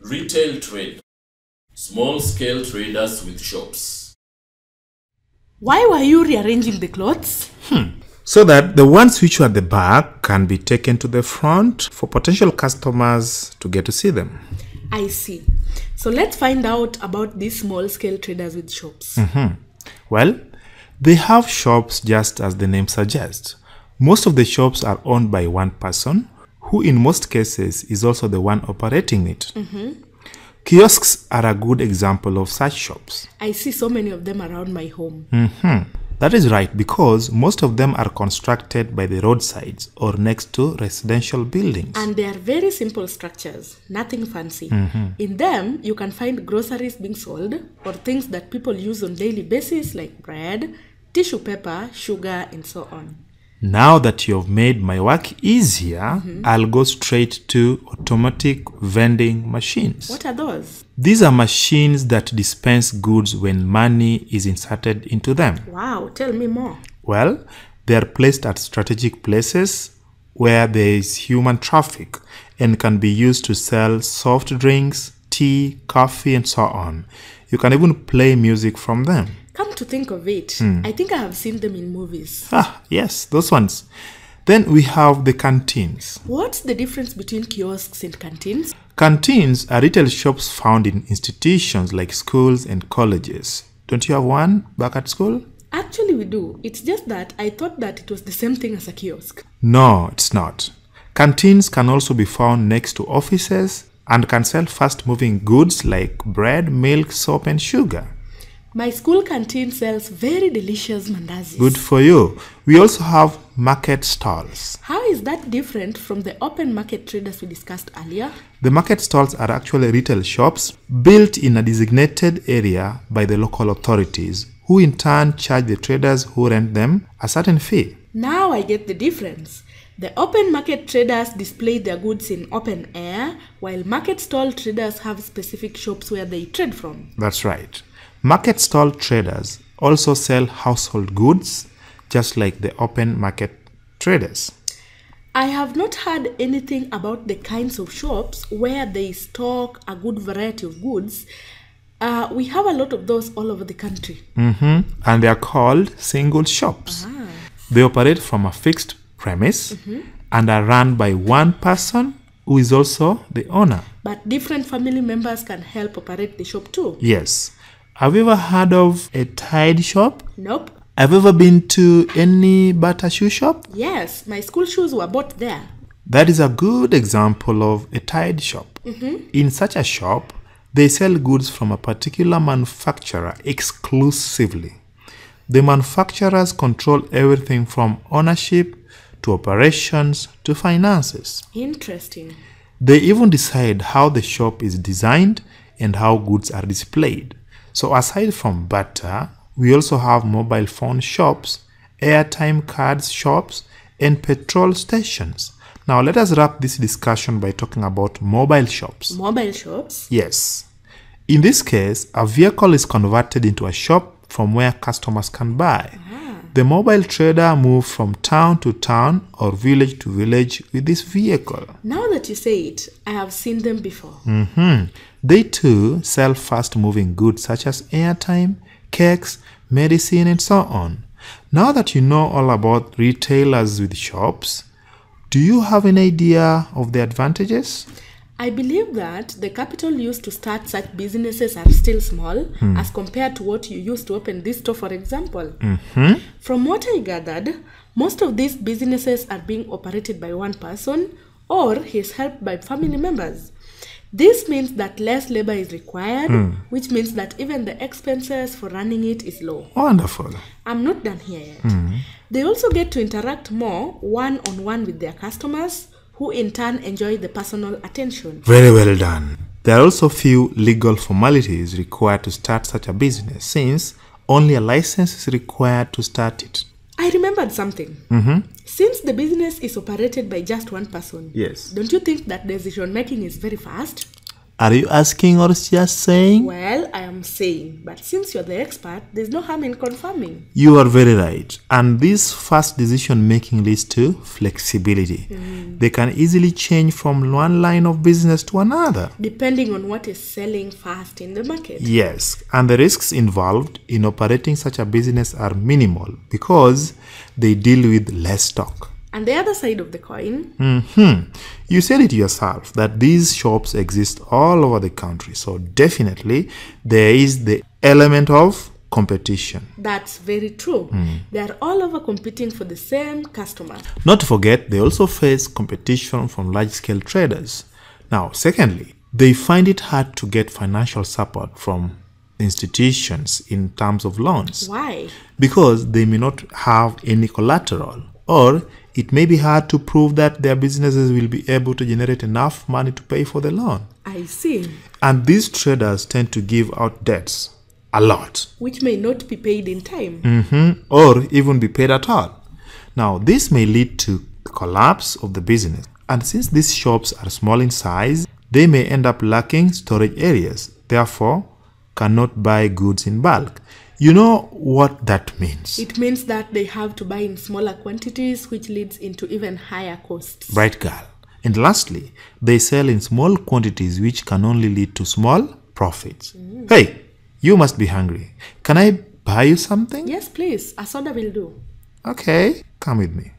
Retail trade. Small-scale traders with shops. Why were you rearranging the clothes? So that the ones which were at the back can be taken to the front for potential customers to get to see them. I see. So let's find out about these small-scale traders with shops. Well, they have shops just as the name suggests. Most of the shops are owned by one person, who in most cases is also the one operating it. Kiosks are a good example of such shops. I see so many of them around my home. That is right, because most of them are constructed by the roadsides or next to residential buildings. And they are very simple structures, nothing fancy. In them, you can find groceries being sold or things that people use on a daily basis like bread, tissue paper, sugar, and so on. Now that you have made my work easier, I'll go straight to automatic vending machines. What are those? These are machines that dispense goods when money is inserted into them. Wow, tell me more. Well, they are placed at strategic places where there is human traffic and can be used to sell soft drinks, tea, coffee, and so on. You can even play music from them. Come to think of it, I think I have seen them in movies. Ah, yes, those ones. Then we have the canteens. What's the difference between kiosks and canteens? Canteens are retail shops found in institutions like schools and colleges. Don't you have one back at school? Actually, we do. It's just that I thought that it was the same thing as a kiosk. No, it's not. Canteens can also be found next to offices and can sell fast-moving goods like bread, milk, soap, and sugar. My school canteen sells very delicious mandazis. Good for you. We also have market stalls. How is that different from the open market traders we discussed earlier? The market stalls are actually retail shops built in a designated area by the local authorities, who in turn charge the traders who rent them a certain fee. Now I get the difference. The open market traders display their goods in open air, while market stall traders have specific shops where they trade from. That's right. Market stall traders also sell household goods, just like the open market traders. I have not heard anything about the kinds of shops where they stock a good variety of goods. We have a lot of those all over the country. And they are called single shops. They operate from a fixed premise and are run by one person who is also the owner. But different family members can help operate the shop too. Yes. Have you ever heard of a Tide shop? Nope. Have you ever been to any Bata shoe shop? Yes, my school shoes were bought there. That is a good example of a Tide shop. In such a shop, they sell goods from a particular manufacturer exclusively. The manufacturers control everything from ownership to operations to finances. Interesting. They even decide how the shop is designed and how goods are displayed. So aside from Bata, we also have mobile phone shops, airtime cards shops, and petrol stations. Now let us wrap this discussion by talking about mobile shops. Mobile shops? Yes. In this case, a vehicle is converted into a shop from where customers can buy. The mobile trader moves from town to town or village to village with this vehicle. Now that you say it, I have seen them before. They too sell fast-moving goods such as airtime, cakes, medicine, and so on. Now that you know all about retailers with shops, do you have an idea of the advantages? I believe that the capital used to start such businesses are still small as compared to what you used to open this store, for example. From what I gathered, most of these businesses are being operated by one person or he's helped by family members. This means that less labor is required, which means that even the expenses for running it is low. Wonderful. I'm not done here yet. They also get to interact more one-on-one with their customers, who in turn enjoy the personal attention. Very well done. There are also few legal formalities required to start such a business, since only a license is required to start it. I remembered something. Since the business is operated by just one person, don't you think that decision making is very fast? Are you asking or just saying? Well, I am saying, but since you're the expert, there's no harm in confirming. You are very right. And this fast decision-making leads to flexibility. They can easily change from one line of business to another, depending on what is selling fast in the market. Yes, and the risks involved in operating such a business are minimal because they deal with less stock. And the other side of the coin. You said it yourself that these shops exist all over the country. So definitely there is the element of competition. That's very true. They are all over competing for the same customer. Not to forget, they also face competition from large-scale traders. Now, secondly, they find it hard to get financial support from institutions in terms of loans. Why? Because they may not have any collateral, or it may be hard to prove that their businesses will be able to generate enough money to pay for the loan. I see. And these traders tend to give out debts a lot, which may not be paid in time, or even be paid at all. Now, this may lead to the collapse of the business. And since these shops are small in size, they may end up lacking storage areas, therefore cannot buy goods in bulk. You know what that means? It means that they have to buy in smaller quantities, which leads into even higher costs. Right, girl. And lastly, they sell in small quantities, which can only lead to small profits. Hey, you must be hungry. Can I buy you something? Yes, please. A soda will do. Okay, come with me.